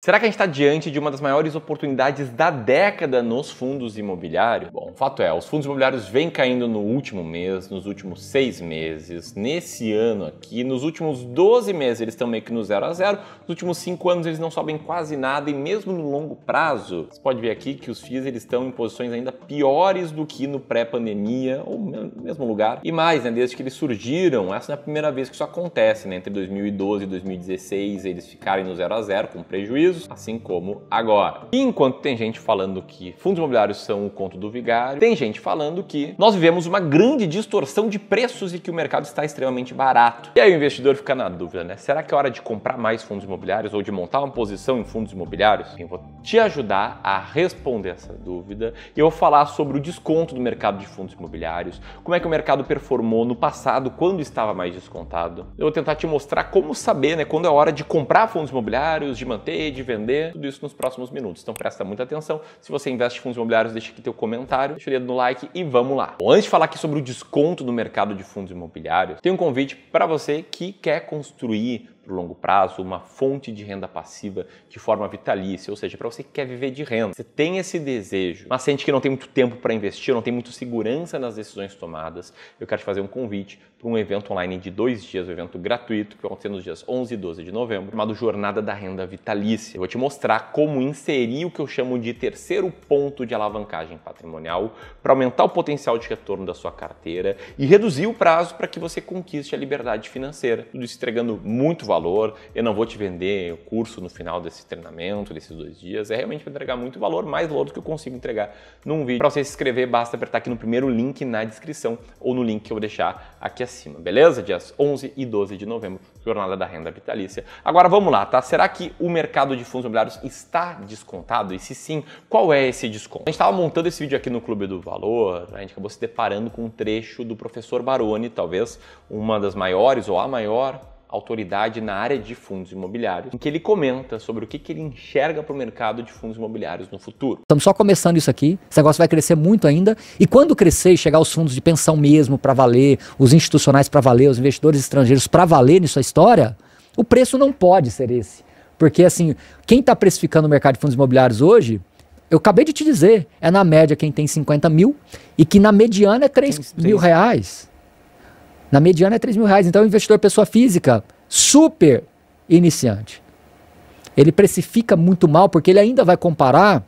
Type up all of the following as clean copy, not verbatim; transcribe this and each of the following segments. Será que a gente está diante de uma das maiores oportunidades da década nos fundos imobiliários? Bom, o fato é, os fundos imobiliários vêm caindo no último mês, nos últimos 6 meses, nesse ano aqui, nos últimos 12 meses eles estão meio que no 0 a 0, nos últimos 5 anos eles não sobem quase nada e mesmo no longo prazo, você pode ver aqui que os FIIs eles estão em posições ainda piores do que no pré-pandemia ou no mesmo lugar. E mais, né, desde que eles surgiram, essa não é a primeira vez que isso acontece, né, entre 2012 e 2016 eles ficarem no 0 a 0 com prejuízo, assim como agora. E enquanto tem gente falando que fundos imobiliários são o conto do vigário, tem gente falando que nós vivemos uma grande distorção de preços e que o mercado está extremamente barato. E aí o investidor fica na dúvida, né? Será que é hora de comprar mais fundos imobiliários ou de montar uma posição em fundos imobiliários? Eu vou te ajudar a responder essa dúvida e eu vou falar sobre o desconto do mercado de fundos imobiliários, como é que o mercado performou no passado, quando estava mais descontado. Eu vou tentar te mostrar como saber, né, quando é hora de comprar fundos imobiliários, de manter, de vender, tudo isso nos próximos minutos. Então presta muita atenção. Se você investe em fundos imobiliários, deixa aqui teu comentário, deixa o dedo no like e vamos lá. Bom, antes de falar aqui sobre o desconto do mercado de fundos imobiliários, tem um convite para você que quer construir para o longo prazo uma fonte de renda passiva de forma vitalícia, ou seja, para você que quer viver de renda. Você tem esse desejo, mas sente que não tem muito tempo para investir, não tem muita segurança nas decisões tomadas. Eu quero te fazer um convite para um evento online de 2 dias, um evento gratuito que vai acontecer nos dias 11 e 12 de novembro, chamado Jornada da Renda Vitalícia. Eu vou te mostrar como inserir o que eu chamo de terceiro ponto de alavancagem patrimonial para aumentar o potencial de retorno da sua carteira e reduzir o prazo para que você conquiste a liberdade financeira. Tudo isso entregando muito valor. Eu não vou te vender o curso no final desse treinamento, desses 2 dias. É realmente para entregar muito valor, mais valor do que eu consigo entregar num vídeo. Para você se inscrever, basta apertar aqui no primeiro link na descrição ou no link que eu vou deixar aqui acima, beleza? Dias 11 e 12 de novembro, Jornada da Renda Vitalícia. Agora vamos lá, tá? Será que o mercado de fundos imobiliários está descontado? E se sim, qual é esse desconto? A gente estava montando esse vídeo aqui no Clube do Valor, a gente acabou se deparando com um trecho do professor Baroni, talvez uma das maiores ou a maior autoridade na área de fundos imobiliários, em que ele comenta sobre o que ele enxerga para o mercado de fundos imobiliários no futuro. Estamos só começando isso aqui, esse negócio vai crescer muito ainda, e quando crescer e chegar os fundos de pensão mesmo para valer, os institucionais para valer, os investidores estrangeiros para valer nisso a história, o preço não pode ser esse. Porque assim, quem está precificando o mercado de fundos imobiliários hoje, eu acabei de te dizer, é na média quem tem 50 mil e que na mediana é 3 mil reais. Na mediana é 3 mil reais. Então, o investidor pessoa física, super iniciante. Ele precifica muito mal, porque ele ainda vai comparar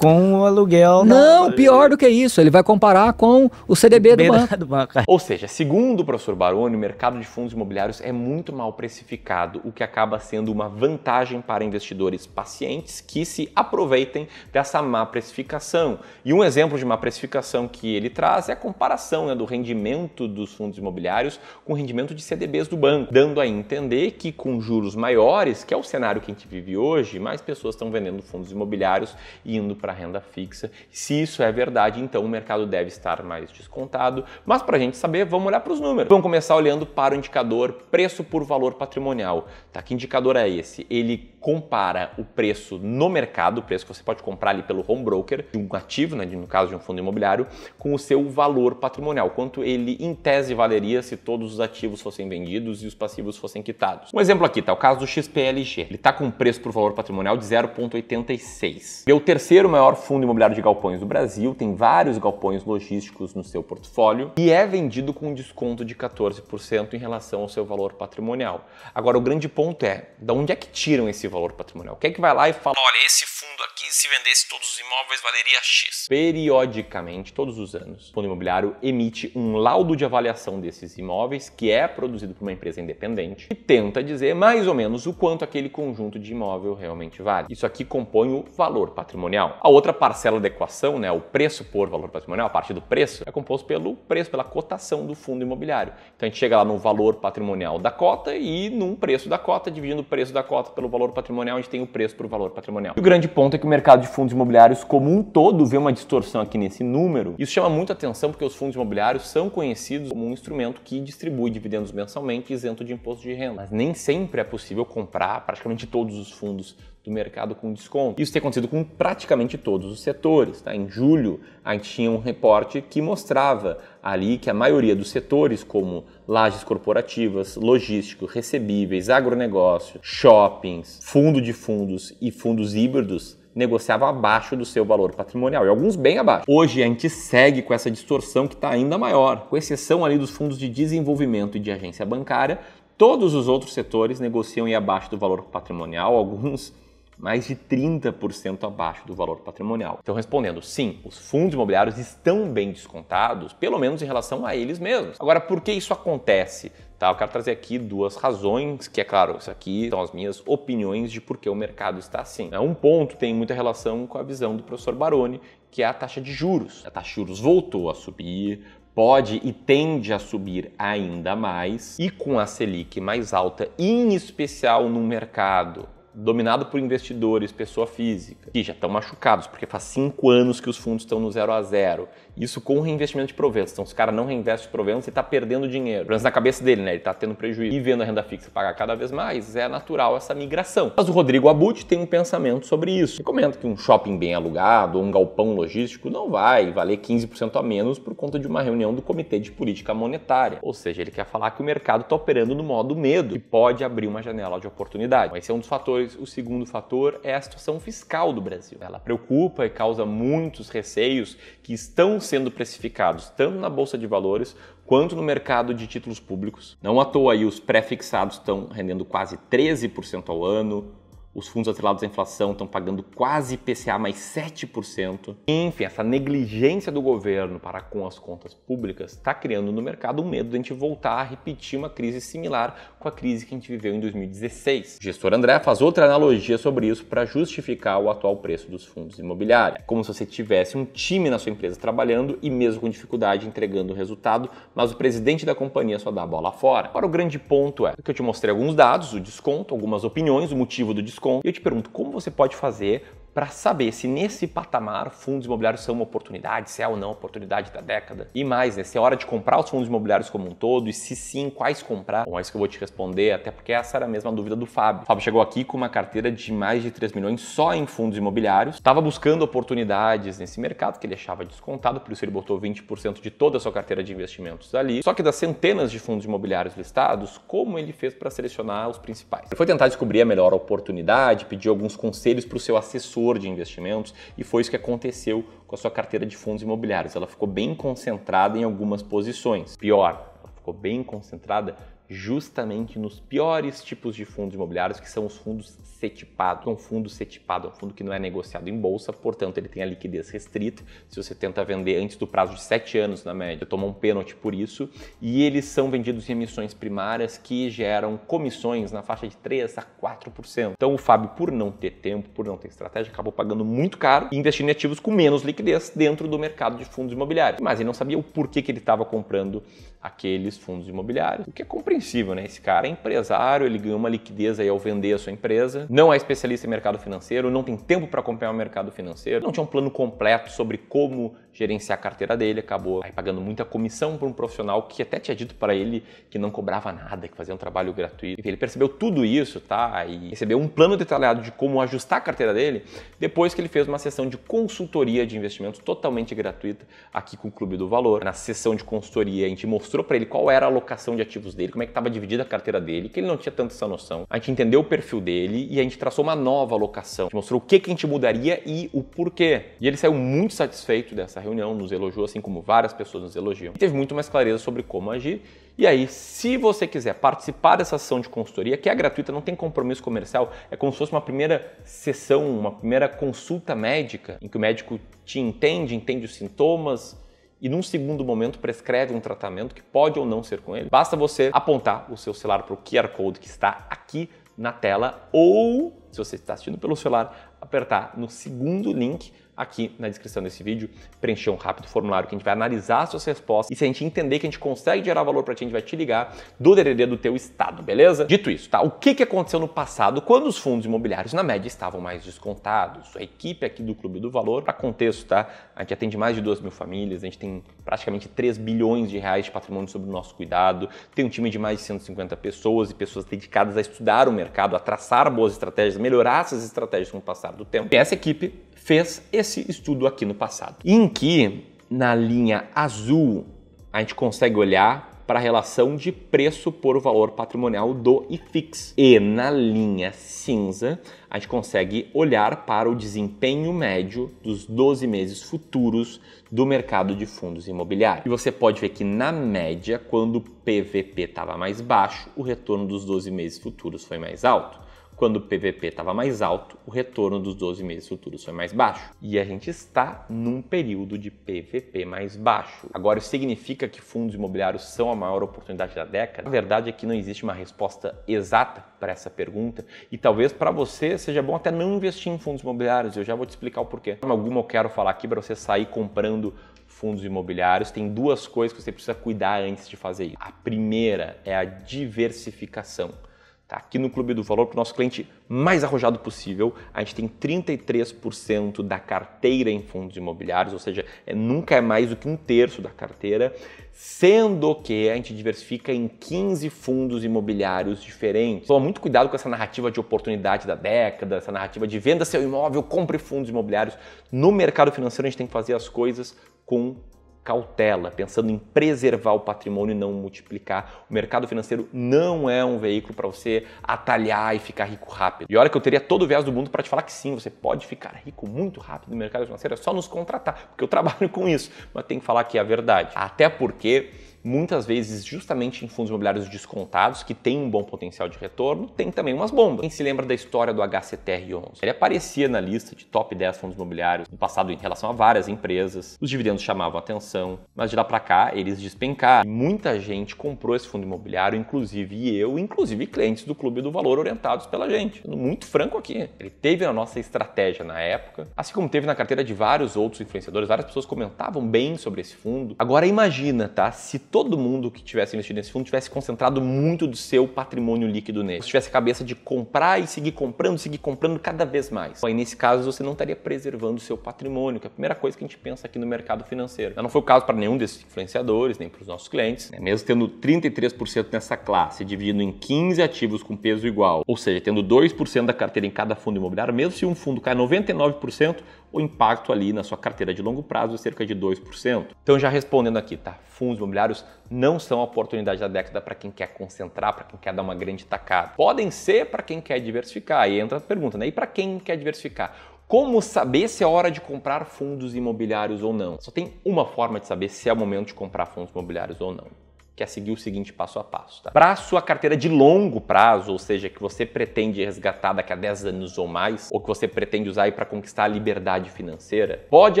com o aluguel. Não, pior do que isso. Ele vai comparar com o CDB do banco. Ou seja, segundo o professor Baroni, o mercado de fundos imobiliários é muito mal precificado, o que acaba sendo uma vantagem para investidores pacientes que se aproveitem dessa má precificação. E um exemplo de má precificação que ele traz é a comparação, né, do rendimento dos fundos imobiliários com o rendimento de CDBs do banco, dando a entender que com juros maiores, que é o cenário que a gente vive hoje, mais pessoas estão vendendo fundos imobiliários e indo para renda fixa. Se isso é verdade, então o mercado deve estar mais descontado. Mas para a gente saber, vamos olhar para os números. Vamos começar olhando para o indicador preço por valor patrimonial. Tá? Que indicador é esse? Ele compara o preço no mercado, o preço que você pode comprar ali pelo home broker, de um ativo, né, no caso de um fundo imobiliário, com o seu valor patrimonial. Quanto ele, em tese, valeria se todos os ativos fossem vendidos e os passivos fossem quitados. Um exemplo aqui, tá? O caso do XPLG. Ele está com um preço por valor patrimonial de 0,86. Meu terceiro maior fundo imobiliário de galpões do Brasil, tem vários galpões logísticos no seu portfólio e é vendido com um desconto de 14% em relação ao seu valor patrimonial. Agora, o grande ponto é, da onde é que tiram esse valor patrimonial? Quem é que vai lá e fala, olha, esse fundo aqui, se vendesse todos os imóveis, valeria X? Periodicamente, todos os anos, o fundo imobiliário emite um laudo de avaliação desses imóveis, que é produzido por uma empresa independente, e tenta dizer mais ou menos o quanto aquele conjunto de imóvel realmente vale. Isso aqui compõe o valor patrimonial. A outra parcela da equação, né, o preço por valor patrimonial, a parte do preço, é composto pelo preço, pela cotação do fundo imobiliário. Então a gente chega lá no valor patrimonial da cota e num preço da cota, dividindo o preço da cota pelo valor patrimonial, a gente tem o preço por valor patrimonial. E o grande ponto é que o mercado de fundos imobiliários como um todo vê uma distorção aqui nesse número. Isso chama muita atenção porque os fundos imobiliários são conhecidos como um instrumento que distribui dividendos mensalmente isento de imposto de renda. Mas nem sempre é possível comprar praticamente todos os fundos do mercado com desconto. Isso tem acontecido com praticamente todos os setores, tá? Em julho, a gente tinha um reporte que mostrava ali que a maioria dos setores, como lajes corporativas, logístico, recebíveis, agronegócio, shoppings, fundo de fundos e fundos híbridos, negociava abaixo do seu valor patrimonial, e alguns bem abaixo. Hoje a gente segue com essa distorção que está ainda maior, com exceção ali dos fundos de desenvolvimento e de agência bancária. Todos os outros setores negociam e abaixo do valor patrimonial, alguns mais de 30% abaixo do valor patrimonial. Então, respondendo, sim, os fundos imobiliários estão bem descontados, pelo menos em relação a eles mesmos. Agora, por que isso acontece? Tá, eu quero trazer aqui duas razões, que é claro, isso aqui são as minhas opiniões de por que o mercado está assim. Um ponto tem muita relação com a visão do professor Baroni, que é a taxa de juros. A taxa de juros voltou a subir, pode e tende a subir ainda mais, e com a Selic mais alta, em especial num mercado dominado por investidores, pessoa física, que já estão machucados, porque faz 5 anos que os fundos estão no 0 a 0. Isso com reinvestimento de proventos. Então, se o cara não reinveste de proventos, ele está perdendo dinheiro. Pelo menos na cabeça dele, né? Ele está tendo prejuízo. E vendo a renda fixa pagar cada vez mais, é natural essa migração. Mas o Rodrigo Abud tem um pensamento sobre isso. Ele comenta que um shopping bem alugado ou um galpão logístico não vai valer 15% a menos por conta de uma reunião do Comitê de Política Monetária. Ou seja, ele quer falar que o mercado está operando no modo medo e pode abrir uma janela de oportunidade. Esse é um dos fatores. O segundo fator é a situação fiscal do Brasil. Ela preocupa e causa muitos receios que estão sendo precificados tanto na Bolsa de Valores quanto no mercado de títulos públicos. Não à toa aí os pré-fixados estão rendendo quase 13% ao ano, os fundos atrelados à inflação estão pagando quase IPCA mais 7%. Enfim, essa negligência do governo para com as contas públicas está criando no mercado um medo de a gente voltar a repetir uma crise similar com a crise que a gente viveu em 2016. O gestor André faz outra analogia sobre isso para justificar o atual preço dos fundos imobiliários. É como se você tivesse um time na sua empresa trabalhando e mesmo com dificuldade entregando o resultado, mas o presidente da companhia só dá a bola fora. Agora o grande ponto é que eu te mostrei alguns dados, o desconto, algumas opiniões, o motivo do desconto. E eu te pergunto, como você pode fazer para saber se nesse patamar fundos imobiliários são uma oportunidade, se é ou não a oportunidade da década? E mais, né? Se é hora de comprar os fundos imobiliários como um todo e se sim, quais comprar? Bom, é isso que eu vou te responder, até porque essa era a mesma dúvida do Fábio. O Fábio chegou aqui com uma carteira de mais de 3 milhões só em fundos imobiliários, estava buscando oportunidades nesse mercado que ele achava descontado, por isso ele botou 20% de toda a sua carteira de investimentos ali. Só que das centenas de fundos imobiliários listados, como ele fez para selecionar os principais? Ele foi tentar descobrir a melhor oportunidade, pediu alguns conselhos para o seu assessor de investimentos e foi isso que aconteceu com a sua carteira de fundos imobiliários. Ela ficou bem concentrada em algumas posições. Pior, ela ficou bem concentrada justamente nos piores tipos de fundos imobiliários, que são os fundos setipados. Um fundo setipado é um fundo que não é negociado em bolsa, portanto ele tem a liquidez restrita. Se você tenta vender antes do prazo de 7 anos na média, toma um pênalti por isso, e eles são vendidos em emissões primárias que geram comissões na faixa de 3 a 4%. Então o Fábio, por não ter tempo, por não ter estratégia, acabou pagando muito caro e investindo em ativos com menos liquidez dentro do mercado de fundos imobiliários. Mas ele não sabia o porquê que ele estava comprando aqueles fundos imobiliários, o que é compreensível, né? Esse cara é empresário, ele ganhou uma liquidez aí ao vender a sua empresa, não é especialista em mercado financeiro, não tem tempo para acompanhar o mercado financeiro, não tinha um plano completo sobre como gerenciar a carteira dele, acabou aí pagando muita comissão para um profissional que até tinha dito para ele que não cobrava nada, que fazia um trabalho gratuito. Enfim, ele percebeu tudo isso, tá? E recebeu um plano detalhado de como ajustar a carteira dele depois que ele fez uma sessão de consultoria de investimentos totalmente gratuita aqui com o Clube do Valor. Na sessão de consultoria a gente mostrou para ele qual era a alocação de ativos dele, como é que estava dividida a carteira dele, que ele não tinha tanto essa noção. A gente entendeu o perfil dele e a gente traçou uma nova alocação. A gente mostrou o que a gente mudaria e o porquê. E ele saiu muito satisfeito dessa reunião, nos elogiou, assim como várias pessoas nos elogiam. E teve muito mais clareza sobre como agir. E aí, se você quiser participar dessa sessão de consultoria, que é gratuita, não tem compromisso comercial, é como se fosse uma primeira sessão, uma primeira consulta médica, em que o médico te entende, entende os sintomas, e num segundo momento prescreve um tratamento que pode ou não ser com ele. Basta você apontar o seu celular para o QR Code que está aqui na tela ou, se você está assistindo pelo celular, apertar no segundo link aqui na descrição desse vídeo, preencher um rápido formulário que a gente vai analisar as suas respostas e se a gente entender que a gente consegue gerar valor para ti, a gente vai te ligar do DDD do teu estado, beleza? Dito isso, tá? O que aconteceu no passado quando os fundos imobiliários, na média, estavam mais descontados? A equipe aqui do Clube do Valor, para contexto, tá? A gente atende mais de 2 mil famílias, a gente tem praticamente 3 bilhões de reais de patrimônio sob o nosso cuidado, tem um time de mais de 150 pessoas e pessoas dedicadas a estudar o mercado, a traçar boas estratégias empresa melhorar essas estratégias com o passar do tempo. Essa equipe fez esse estudo aqui no passado, em que na linha azul a gente consegue olhar para a relação de preço por valor patrimonial do IFIX e na linha cinza a gente consegue olhar para o desempenho médio dos 12 meses futuros do mercado de fundos imobiliários. E você pode ver que, na média, quando o PVP estava mais baixo, o retorno dos 12 meses futuros foi mais alto. Quando o PVP estava mais alto, o retorno dos 12 meses futuros foi mais baixo. E a gente está num período de PVP mais baixo. Agora, isso significa que fundos imobiliários são a maior oportunidade da década? A verdade é que não existe uma resposta exata para essa pergunta e talvez para você seja bom até não investir em fundos imobiliários. Eu já vou te explicar o porquê. De forma alguma eu quero falar aqui para você sair comprando fundos imobiliários. Tem duas coisas que você precisa cuidar antes de fazer isso. A primeira é a diversificação. Tá, aqui no Clube do Valor, para o nosso cliente mais arrojado possível, a gente tem 33% da carteira em fundos imobiliários, ou seja, nunca é mais do que um terço da carteira, sendo que a gente diversifica em 15 fundos imobiliários diferentes. Toma muito cuidado com essa narrativa de oportunidade da década, essa narrativa de venda seu imóvel, compre fundos imobiliários. No mercado financeiro, a gente tem que fazer as coisas com cautela, pensando em preservar o patrimônio e não multiplicar. O mercado financeiro não é um veículo para você atalhar e ficar rico rápido. E olha que eu teria todo o viés do mundo para te falar que sim, você pode ficar rico muito rápido no mercado financeiro, é só nos contratar, porque eu trabalho com isso, mas tem que falar que é a verdade. Até porque muitas vezes, justamente em fundos imobiliários descontados, que tem um bom potencial de retorno, tem também umas bombas. Quem se lembra da história do HCTR11? Ele aparecia na lista de top 10 fundos imobiliários no passado em relação a várias empresas. Os dividendos chamavam atenção, mas de lá para cá eles despencaram. Muita gente comprou esse fundo imobiliário, inclusive eu, inclusive clientes do Clube do Valor orientados pela gente. Sendo muito franco aqui, ele teve na nossa estratégia na época, assim como teve na carteira de vários outros influenciadores. Várias pessoas comentavam bem sobre esse fundo. Agora imagina, tá? Se todo mundo que tivesse investido nesse fundo tivesse concentrado muito do seu patrimônio líquido nele. Se tivesse a cabeça de comprar e seguir comprando cada vez mais. Aí, nesse caso, você não estaria preservando o seu patrimônio, que é a primeira coisa que a gente pensa aqui no mercado financeiro. Não foi o caso para nenhum desses influenciadores, nem para os nossos clientes, né? Mesmo tendo 33% nessa classe, dividindo em 15 ativos com peso igual, ou seja, tendo 2% da carteira em cada fundo imobiliário, mesmo se um fundo cai 99%, o impacto ali na sua carteira de longo prazo é cerca de 2%. Então, já respondendo aqui, tá? Fundos imobiliários não são a oportunidade da década para quem quer concentrar, para quem quer dar uma grande tacada. Podem ser para quem quer diversificar. Aí entra a pergunta, né? E para quem quer diversificar? Como saber se é hora de comprar fundos imobiliários ou não? Só tem uma forma de saber se é o momento de comprar fundos imobiliários ou não, que é seguir o seguinte passo a passo, tá? Para a sua carteira de longo prazo, ou seja, que você pretende resgatar daqui a 10 anos ou mais, ou que você pretende usar para conquistar a liberdade financeira, pode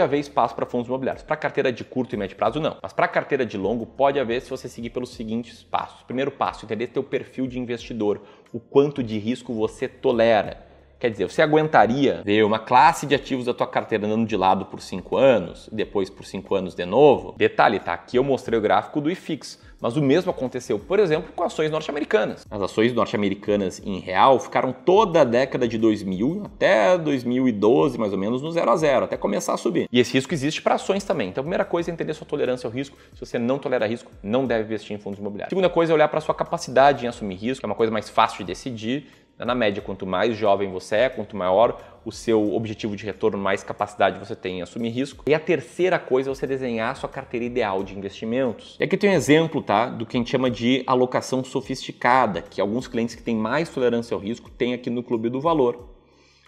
haver espaço para fundos imobiliários. Para carteira de curto e médio prazo, não. Mas para a carteira de longo, pode haver se você seguir pelos seguintes passos. Primeiro passo, entender teu perfil de investidor, o quanto de risco você tolera. Quer dizer, você aguentaria ver uma classe de ativos da tua carteira andando de lado por 5 anos, depois por 5 anos de novo? Detalhe, tá? Aqui eu mostrei o gráfico do IFIX, mas o mesmo aconteceu, por exemplo, com ações norte-americanas. As ações norte-americanas em real ficaram toda a década de 2000 até 2012, mais ou menos, no 0 a 0, até começar a subir. E esse risco existe para ações também. Então, a primeira coisa é entender sua tolerância ao risco. Se você não tolera risco, não deve investir em fundos imobiliários. A segunda coisa é olhar para sua capacidade em assumir risco, que é uma coisa mais fácil de decidir. Na média, quanto mais jovem você é, quanto maior o seu objetivo de retorno, mais capacidade você tem em assumir risco. E a terceira coisa é você desenhar a sua carteira ideal de investimentos. E aqui tem um exemplo, tá, do que a gente chama de alocação sofisticada, que alguns clientes que têm mais tolerância ao risco têm aqui no Clube do Valor.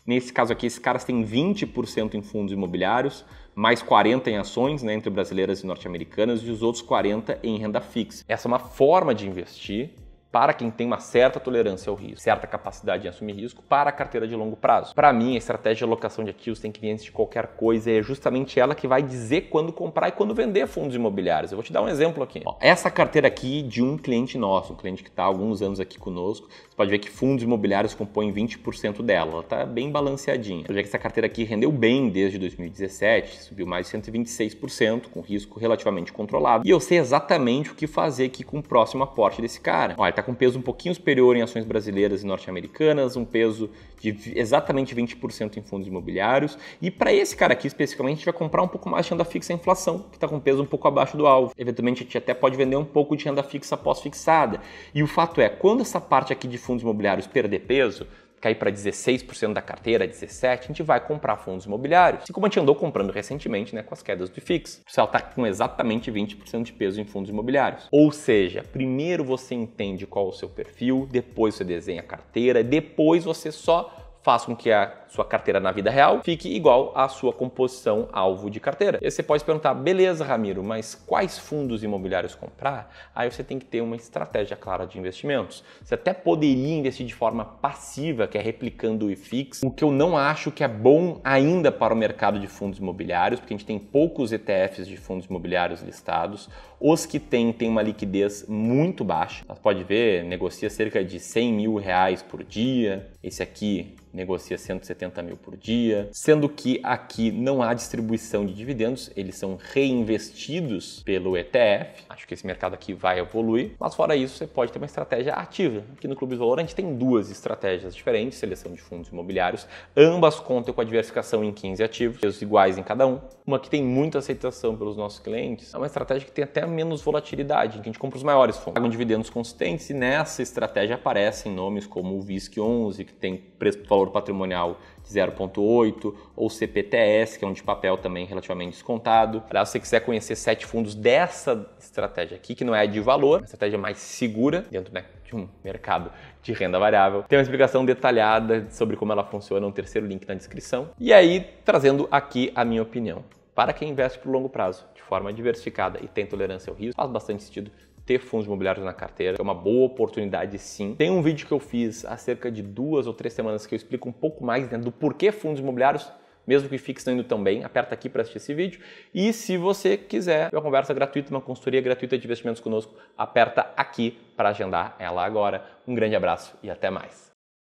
Nesse caso aqui, esses caras têm 20% em fundos imobiliários, mais 40% em ações, né, entre brasileiras e norte-americanas, e os outros 40% em renda fixa. Essa é uma forma de investir para quem tem uma certa tolerância ao risco, certa capacidade de assumir risco para a carteira de longo prazo. Para mim, a estratégia de alocação de ativos tem que vir antes de qualquer coisa e é justamente ela que vai dizer quando comprar e quando vender fundos imobiliários. Eu vou te dar um exemplo aqui. Ó, essa carteira aqui de um cliente nosso, um cliente que está há alguns anos aqui conosco, você pode ver que fundos imobiliários compõem 20% dela, ela está bem balanceadinha. Você pode ver que essa carteira aqui rendeu bem desde 2017, subiu mais de 126%, com risco relativamente controlado. E eu sei exatamente o que fazer aqui com o próximo aporte desse cara. Olha, tá com peso um pouquinho superior em ações brasileiras e norte-americanas, um peso de exatamente 20% em fundos imobiliários. E para esse cara aqui, especificamente, a gente vai comprar um pouco mais de renda fixa e inflação, que está com peso um pouco abaixo do alvo. Eventualmente, a gente até pode vender um pouco de renda fixa pós-fixada. E o fato é, quando essa parte aqui de fundos imobiliários perder peso, cair para 16% da carteira, 17%, a gente vai comprar fundos imobiliários. Assim como a gente andou comprando recentemente, né, com as quedas do IFIX. Ela está com exatamente 20% de peso em fundos imobiliários. Ou seja, primeiro você entende qual é o seu perfil, depois você desenha a carteira, depois você só faz com que a sua carteira na vida real fique igual à sua composição alvo de carteira. E aí você pode perguntar, beleza, Ramiro, mas quais fundos imobiliários comprar? Aí você tem que ter uma estratégia clara de investimentos. Você até poderia investir de forma passiva, que é replicando o IFIX, o que eu não acho que é bom ainda para o mercado de fundos imobiliários, porque a gente tem poucos ETFs de fundos imobiliários listados. Os que tem uma liquidez muito baixa. Você pode ver, negocia cerca de 100 mil reais por dia. Esse aqui negocia 170 mil por dia, sendo que aqui não há distribuição de dividendos, eles são reinvestidos pelo ETF. Acho que esse mercado aqui vai evoluir, mas fora isso você pode ter uma estratégia ativa. Aqui no Clube do Valor a gente tem duas estratégias diferentes, seleção de fundos imobiliários, ambas contam com a diversificação em 15 ativos, pesos iguais em cada um. Uma que tem muita aceitação pelos nossos clientes, é uma estratégia que tem até menos volatilidade, que a gente compra os maiores fundos, pagam dividendos consistentes, e nessa estratégia aparecem nomes como o VISC11, que tem preço por valor patrimonial de 0,8, ou CPTS, que é um de papel também relativamente descontado. Aliás, se você quiser conhecer 7 fundos dessa estratégia aqui, que não é de valor, uma estratégia mais segura dentro, né, de um mercado de renda variável, tem uma explicação detalhada sobre como ela funciona, um terceiro link na descrição. E aí, trazendo aqui a minha opinião. Para quem investe por longo prazo, de forma diversificada e tem tolerância ao risco, faz bastante sentido ter fundos imobiliários na carteira. É uma boa oportunidade, sim. Tem um vídeo que eu fiz há cerca de 2 ou 3 semanas que eu explico um pouco mais, né, do porquê fundos imobiliários, mesmo que o IFIX não indo tão bem. Aperta aqui para assistir esse vídeo. E se você quiser uma conversa gratuita, uma consultoria gratuita de investimentos conosco, aperta aqui para agendar ela agora. Um grande abraço e até mais.